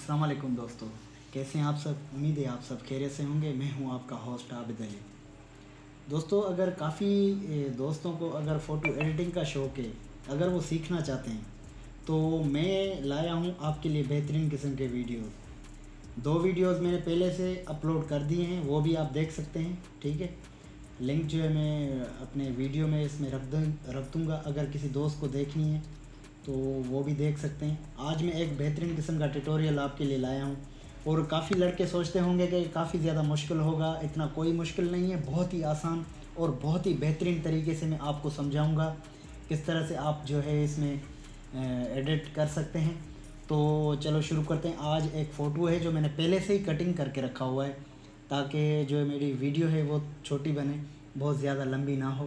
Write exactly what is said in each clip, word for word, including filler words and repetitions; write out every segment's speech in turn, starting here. अस्सलाम वालेकुम दोस्तों, कैसे हैं आप सब। उम्मीद है आप सब खैरियत से होंगे। मैं हूं आपका होस्ट आबिद अली। दोस्तों, अगर काफ़ी दोस्तों को अगर फ़ोटो एडिटिंग का शौक़ है, अगर वो सीखना चाहते हैं, तो मैं लाया हूं आपके लिए बेहतरीन किस्म के वीडियोस। दो वीडियोस मैंने पहले से अपलोड कर दिए हैं, वो भी आप देख सकते हैं। ठीक है, लिंक जो है मैं अपने वीडियो में इसमें रख दूँ रख दूँगा अगर किसी दोस्त को देखनी है तो वो भी देख सकते हैं। आज मैं एक बेहतरीन किस्म का ट्यूटोरियल आपके लिए लाया हूँ। और काफ़ी लड़के सोचते होंगे कि काफ़ी ज़्यादा मुश्किल होगा, इतना कोई मुश्किल नहीं है। बहुत ही आसान और बहुत ही बेहतरीन तरीके से मैं आपको समझाऊंगा किस तरह से आप जो है इसमें एडिट कर सकते हैं। तो चलो शुरू करते हैं। आज एक फ़ोटो है जो मैंने पहले से ही कटिंग करके रखा हुआ है, ताकि जो मेरी वीडियो है वो छोटी बने, बहुत ज़्यादा लंबी ना हो,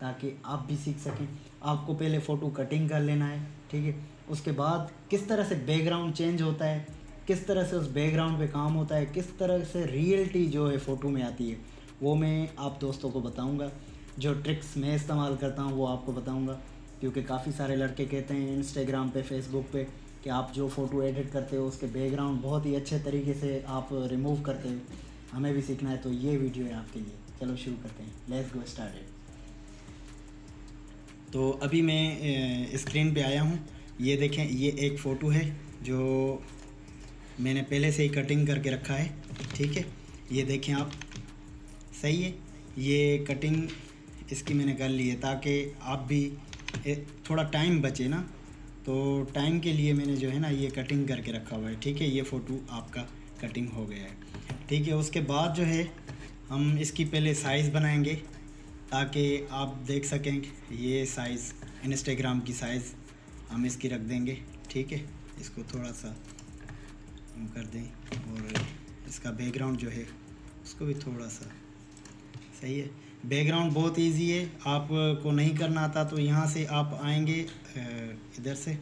ताकि आप भी सीख सकें। आपको पहले फ़ोटो कटिंग कर लेना है, ठीक है। उसके बाद किस तरह से बैकग्राउंड चेंज होता है, किस तरह से उस बैकग्राउंड पे काम होता है, किस तरह से रियलिटी जो है फ़ोटो में आती है, वो मैं आप दोस्तों को बताऊंगा। जो ट्रिक्स मैं इस्तेमाल करता हूं वो आपको बताऊंगा, क्योंकि काफ़ी सारे लड़के कहते हैं इंस्टाग्राम पे, फेसबुक पे कि आप जो फ़ोटो एडिट करते हो उसके बैकग्राउंड बहुत ही अच्छे तरीके से आप रिमूव करते हो। हमें भी सीखना है, तो ये वीडियो है आपके लिए। चलो शुरू करते हैं, लेट्स गो स्टार्टेड। तो अभी मैं स्क्रीन पे आया हूँ। ये देखें, ये एक फ़ोटो है जो मैंने पहले से ही कटिंग करके रखा है, ठीक है। ये देखें आप, सही है। ये कटिंग इसकी मैंने कर ली है ताकि आप भी थोड़ा टाइम बचे ना, तो टाइम के लिए मैंने जो है ना ये कटिंग करके रखा हुआ है, ठीक है। ये फ़ोटो आपका कटिंग हो गया है, ठीक है। उसके बाद जो है हम इसकी पहले साइज़ बनाएंगे ताकि आप देख सकें। ये साइज़ इंस्टाग्राम की साइज़ हम इसकी रख देंगे, ठीक है। इसको थोड़ा सा हम कर दें और इसका बैकग्राउंड जो है उसको भी थोड़ा सा, सही है। बैकग्राउंड बहुत इजी है, आपको नहीं करना आता तो यहाँ से आप आएंगे, इधर से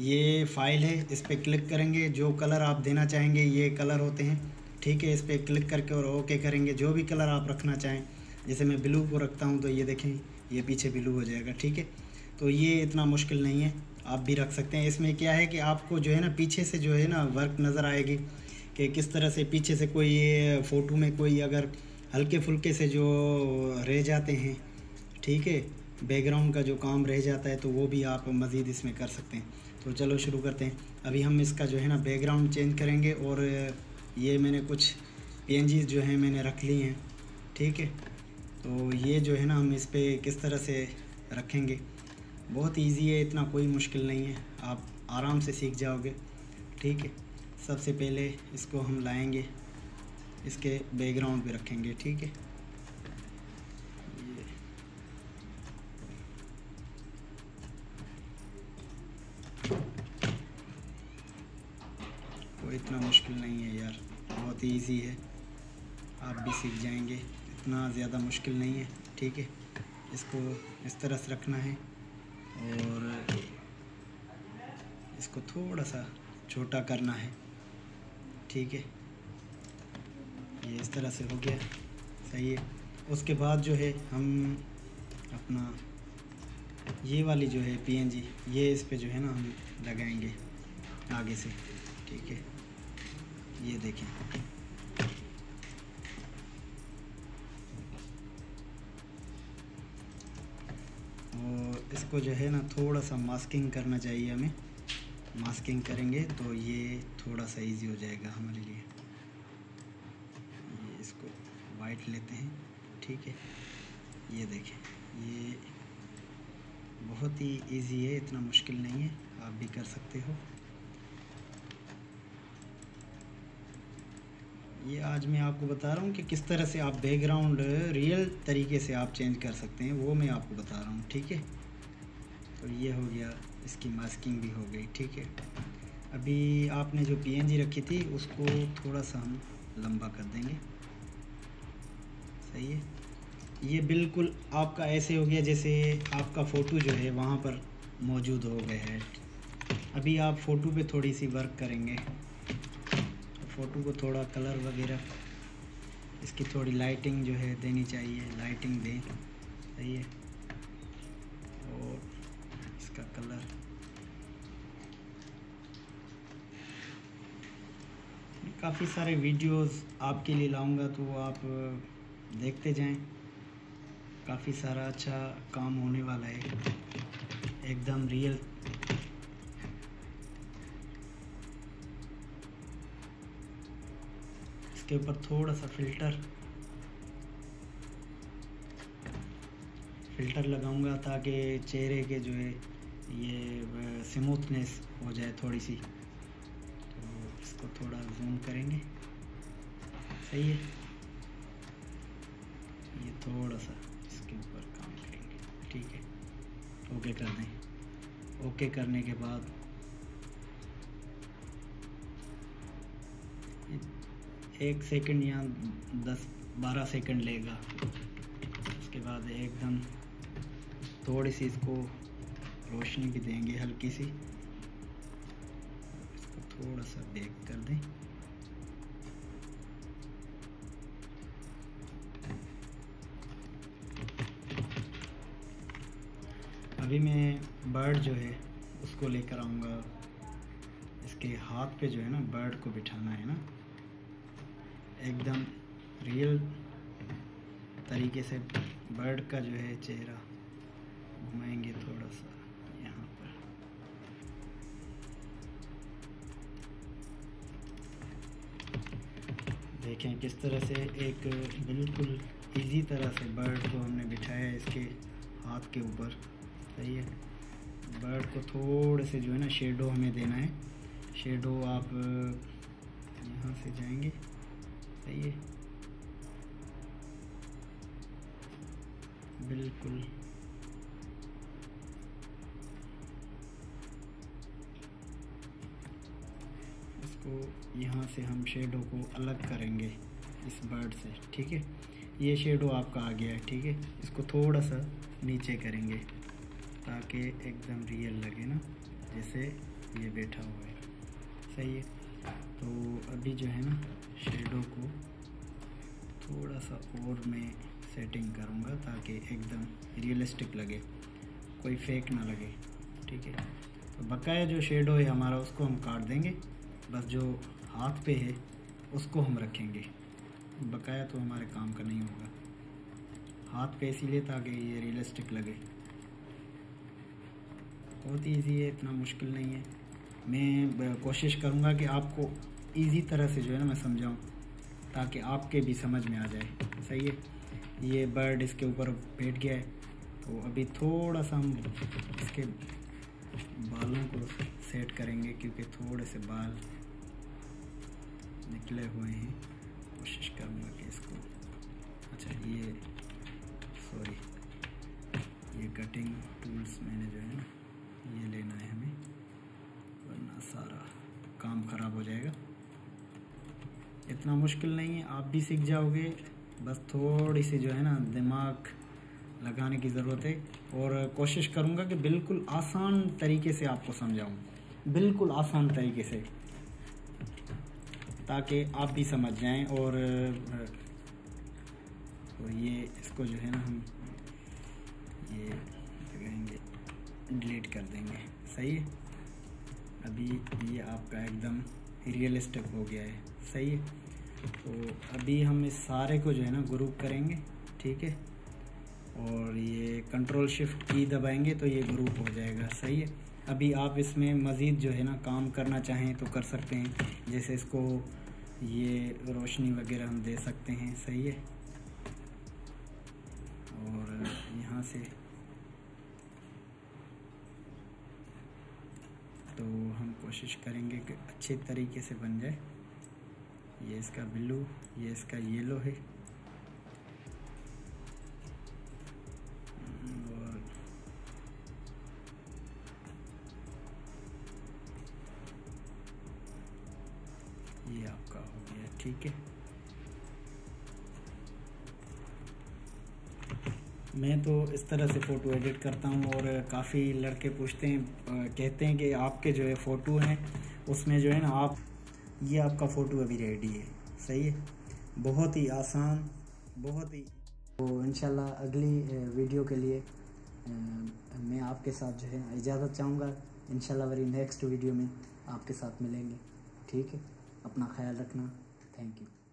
ये फाइल है, इस पर क्लिक करेंगे। जो कलर आप देना चाहेंगे ये कलर होते हैं, ठीक है। इस पर क्लिक करके और ओके करेंगे। जो भी कलर आप रखना चाहें, जैसे मैं ब्लू को रखता हूँ तो ये देखें ये पीछे ब्लू हो जाएगा, ठीक है। तो ये इतना मुश्किल नहीं है, आप भी रख सकते हैं। इसमें क्या है कि आपको जो है ना पीछे से जो है ना वर्क नज़र आएगी कि किस तरह से पीछे से कोई फ़ोटो में कोई अगर हल्के फुल्के से जो रह जाते हैं, ठीक है, बैकग्राउंड का जो काम रह जाता है, तो वो भी आप मज़ीद इसमें कर सकते हैं। तो चलो शुरू करते हैं। अभी हम इसका जो है ना बैकग्राउंड चेंज करेंगे और ये मैंने कुछ पीएनजीज़ जो हैं मैंने रख ली हैं, ठीक है। तो ये जो है ना हम इस पर किस तरह से रखेंगे, बहुत इजी है, इतना कोई मुश्किल नहीं है, आप आराम से सीख जाओगे, ठीक है। सबसे पहले इसको हम लाएंगे, इसके बैकग्राउंड पे रखेंगे, ठीक है। कोई इतना मुश्किल नहीं है यार, बहुत इजी है, आप भी सीख जाएंगे, इतना ज़्यादा मुश्किल नहीं है, ठीक है। इसको इस तरह से रखना है और इसको थोड़ा सा छोटा करना है, ठीक है। ये इस तरह से हो गया, सही है। उसके बाद जो है हम अपना ये वाली जो है पीएनजी, ये इस पे जो है ना हम लगाएंगे आगे से, ठीक है। ये देखें, इसको जो है ना थोड़ा सा मास्किंग करना चाहिए हमें। मास्किंग करेंगे तो ये थोड़ा सा इजी हो जाएगा हमारे लिए। ये इसको वाइट लेते हैं, ठीक है। ये देखें, ये बहुत ही इजी है, इतना मुश्किल नहीं है, आप भी कर सकते हो। ये आज मैं आपको बता रहा हूँ कि किस तरह से आप बैकग्राउंड रियल तरीके से आप चेंज कर सकते हैं, वो मैं आपको बता रहा हूँ, ठीक है। तो ये हो गया, इसकी मास्किंग भी हो गई, ठीक है। अभी आपने जो पीएनजी रखी थी उसको थोड़ा सा हम लंबा कर देंगे, सही है। ये बिल्कुल आपका ऐसे हो गया जैसे आपका फ़ोटो जो है वहाँ पर मौजूद हो गया है। अभी आप फ़ोटो पे थोड़ी सी वर्क करेंगे, फ़ोटो को थोड़ा कलर वगैरह, इसकी थोड़ी लाइटिंग जो है देनी चाहिए, लाइटिंग दें, सही है। और इसका कलर काफ़ी सारे वीडियोस आपके लिए लाऊंगा, तो आप देखते जाएं। काफ़ी सारा अच्छा काम होने वाला है, एकदम रियल। इसके ऊपर थोड़ा सा फिल्टर फिल्टर लगाऊंगा ताकि चेहरे के जो है ये स्मूथनेस हो जाए थोड़ी सी। तो इसको थोड़ा जूम करेंगे, सही है। ये थोड़ा सा इसके ऊपर काम करेंगे, ठीक है। ओके कर दें। ओके करने के बाद एक सेकंड या दस बारह सेकंड लेगा। उसके बाद एकदम थोड़ी सी इसको रोशनी भी देंगे, हल्की सी। इसको थोड़ा सा बेक कर दें। अभी मैं बर्ड जो है उसको लेकर आऊँगा। इसके हाथ पे जो है ना बर्ड को बिठाना है ना, एकदम रियल तरीके से बर्ड का जो है चेहरा घुमाएंगे थोड़ा सा। देखें किस तरह से एक बिल्कुल इजी तरह से बर्ड को हमने बिठाया है इसके हाथ के ऊपर, सही है। बर्ड को थोड़े से जो है ना शेडो हमें देना है। शेडो आप यहाँ से जाएंगे, सही है। बिल्कुल इसको यहाँ से हम शेडो को अलग करेंगे इस बर्ड से, ठीक है। ये शेडो आपका आ गया है, ठीक है। इसको थोड़ा सा नीचे करेंगे ताकि एकदम रियल लगे ना, जैसे ये बैठा हुआ है, सही है। तो अभी जो है ना शेडो को थोड़ा सा और मैं सेटिंग करूँगा ताकि एकदम रियलिस्टिक लगे, कोई फेक ना लगे, ठीक है। तो बकाया जो शेडो है हमारा उसको हम काट देंगे, बस जो हाथ पे है उसको हम रखेंगे। बकाया तो हमारे काम का नहीं होगा, हाथ पे इसीलिए ताकि ये रियलिस्टिक लगे। बहुत इजी है, इतना मुश्किल नहीं है। मैं कोशिश करूँगा कि आपको इजी तरह से जो है ना मैं समझाऊँ ताकि आपके भी समझ में आ जाए, सही है। ये बर्ड इसके ऊपर बैठ गया है, तो अभी थोड़ा सा हम इसके बालों को सेट करेंगे क्योंकि थोड़े से बाल निकले हुए हैं। कोशिश करूँगा कि इसको, अच्छा ये सॉरी ये कटिंग टूल्स मैंने जो है ना ये लेना है हमें, वरना सारा काम ख़राब हो जाएगा। इतना मुश्किल नहीं है, आप भी सीख जाओगे, बस थोड़ी सी जो है ना दिमाग लगाने की ज़रूरत है। और कोशिश करूँगा कि बिल्कुल आसान तरीके से आपको समझाऊँ, बिल्कुल आसान तरीके से, ताकि आप भी समझ जाएं। और, और ये इसको जो है ना हम ये लगाएंगे, डिलीट कर देंगे, सही है। अभी ये आपका एकदम रियलिस्टिक हो गया है, सही है। तो अभी हम इस सारे को जो है ना ग्रुप करेंगे, ठीक है। और ये कंट्रोल शिफ्ट की दबाएंगे तो ये ग्रुप हो जाएगा, सही है। अभी आप इसमें मज़ीद जो है ना काम करना चाहें तो कर सकते हैं, जैसे इसको ये रोशनी वगैरह हम दे सकते हैं, सही है। और यहाँ से तो हम कोशिश करेंगे कि अच्छे तरीके से बन जाए। ये इसका ब्लू, ये इसका येलो है, ये आपका हो गया, ठीक है। मैं तो इस तरह से फ़ोटो एडिट करता हूँ। और काफ़ी लड़के पूछते हैं, आ, कहते हैं कि आपके जो है फ़ोटो हैं उसमें जो है ना आप, ये आपका फ़ोटो अभी रेडी है, सही है। बहुत ही आसान, बहुत ही। तो इंशाल्लाह अगली वीडियो के लिए आ, मैं आपके साथ जो है इजाज़त चाहूँगा। इंशाल्लाह वरी नेक्स्ट वीडियो में आपके साथ मिलेंगे, ठीक है। अपना ख्याल रखना। Thank you.